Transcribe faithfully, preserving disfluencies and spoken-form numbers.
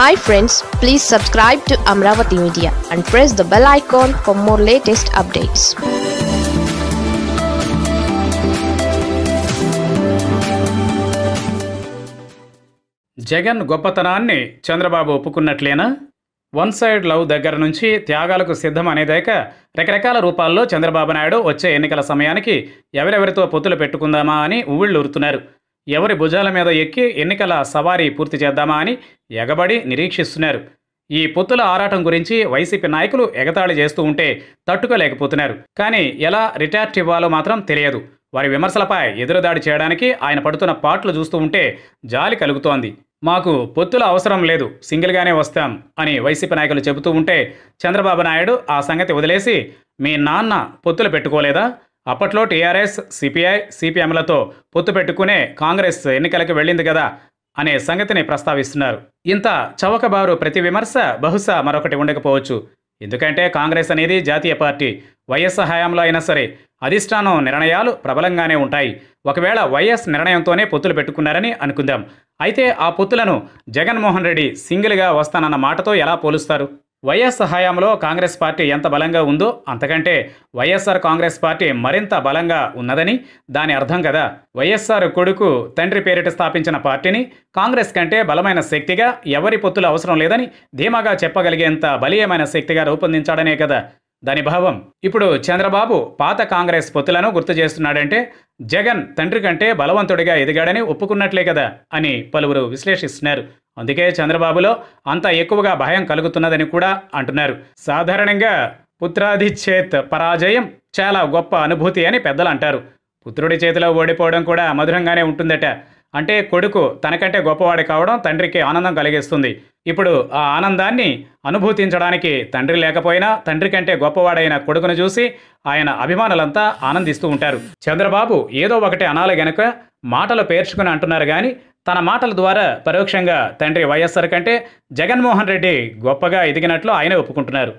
Hi friends, please subscribe to Amaravathi Media and press the bell icon for more latest updates. Jagan గొప్పతనాన్ని చంద్రబాబు ఒప్పుకున్నట్లేనా? One side love దగ్గర నుంచి త్యాగాలకు సిద్ధం అనేదాక రకరకాల రూపాల్లో చంద్రబాబు నాయుడు వచ్చే ఎన్నికల సమయానికి ఎవరెవరితో పొత్తులు పెట్టుకుందామా అని ఉవ్విళ్ళూరుతున్నారు. ఎవరి భుజాల మీద ఎక్కి ఎన్నికల సవారీ పూర్తి చేద్దామా అని ఎగబడి నిరీక్షిస్తున్నారు. ఈ పొత్తుల ఆరాటం గురించి వైసీపీ నాయకులు ఎగతాళి చేస్తూ ఉంటే తట్టుకోలేకపోతున్నారు. కానీ ఎలా రిటార్ట్ ఇవ్వాలో మాత్రం తెలియదు. వారి విమర్శలపై ఎదురుదాడి చేయడానికి ఆయన పడుతున్న పాటలు చూస్తూ ఉంటే జాలి కలుగుతోంది. మాకు పొత్తుల అవసరం లేదు, సింగిల్గానే వస్తాం అని వైసీపీ నాయకులు చెబుతూ ఉంటే చంద్రబాబు నాయుడు ఆ సంగతి వదిలేసి, మీ నాన్న పొత్తులు పెట్టుకోలేదా? అప్పట్లో టీఆర్ఎస్, సిపిఐ, సిపిఎంలతో పొత్తు పెట్టుకునే కాంగ్రెస్ ఎన్నికలకు వెళ్ళింది కదా అనే సంగతిని ప్రస్తావిస్తున్నారు. ఇంత చవకబారు ప్రతి విమర్శ బహుశా మరొకటి ఉండకపోవచ్చు. ఎందుకంటే కాంగ్రెస్ అనేది జాతీయ పార్టీ. వైఎస్ హయాంలో అయినా సరే అధిష్టానం నిర్ణయాలు ప్రబలంగానే ఉంటాయి. ఒకవేళ వైఎస్ నిర్ణయంతోనే పొత్తులు పెట్టుకున్నారని అనుకుందాం. అయితే ఆ పొత్తులను జగన్మోహన్ రెడ్డి సింగిల్గా వస్తానన్న మాటతో ఎలా పోలుస్తారు? వైఎస్ హయాంలో కాంగ్రెస్ పార్టీ ఎంత బలంగా ఉందో అంతకంటే వైఎస్ఆర్ కాంగ్రెస్ పార్టీ మరింత బలంగా ఉన్నదని దాని అర్థం కదా. వైఎస్ఆర్ కొడుకు తండ్రి పేరిట స్థాపించిన పార్టీని కాంగ్రెస్ కంటే బలమైన శక్తిగా, ఎవరి పొత్తులు అవసరం లేదని ధీమాగా చెప్పగలిగేంత బలీయమైన శక్తిగా రూపొందించాడనే కదా దాని భావం. ఇప్పుడు చంద్రబాబు పాత కాంగ్రెస్ పొత్తులను గుర్తు చేస్తున్నాడంటే జగన్ తండ్రి కంటే బలవంతుడిగా ఎదిగాడని ఒప్పుకున్నట్లే కదా అని పలువురు విశ్లేషిస్తున్నారు. అందుకే చంద్రబాబులో అంత ఎక్కువగా భయం కలుగుతున్నదని కూడా అంటున్నారు. సాధారణంగా పుత్రాధిచేత్ పరాజయం చాలా గొప్ప అనుభూతి అని పెద్దలు అంటారు. పుత్రుడి చేతిలో ఓడిపోవడం కూడా మధురంగానే ఉంటుందట. అంటే కొడుకు తనకంటే గొప్పవాడు కావడం తండ్రికి ఆనందం కలిగిస్తుంది. ఇప్పుడు ఆ ఆనందాన్ని అనుభూతించడానికి తండ్రి లేకపోయినా తండ్రి కంటే గొప్పవాడైన కొడుకును చూసి ఆయన అభిమానులంతా ఆనందిస్తూ ఉంటారు. చంద్రబాబు ఏదో ఒకటి అనాలి గనక మాటలు పేర్చుకుని అంటున్నారు. కానీ తన మాటల ద్వారా పరోక్షంగా తండ్రి వైఎస్ఆర్ కంటే జగన్మోహన్ రెడ్డి గొప్పగా ఎదిగినట్లు ఆయనే ఒప్పుకుంటున్నారు.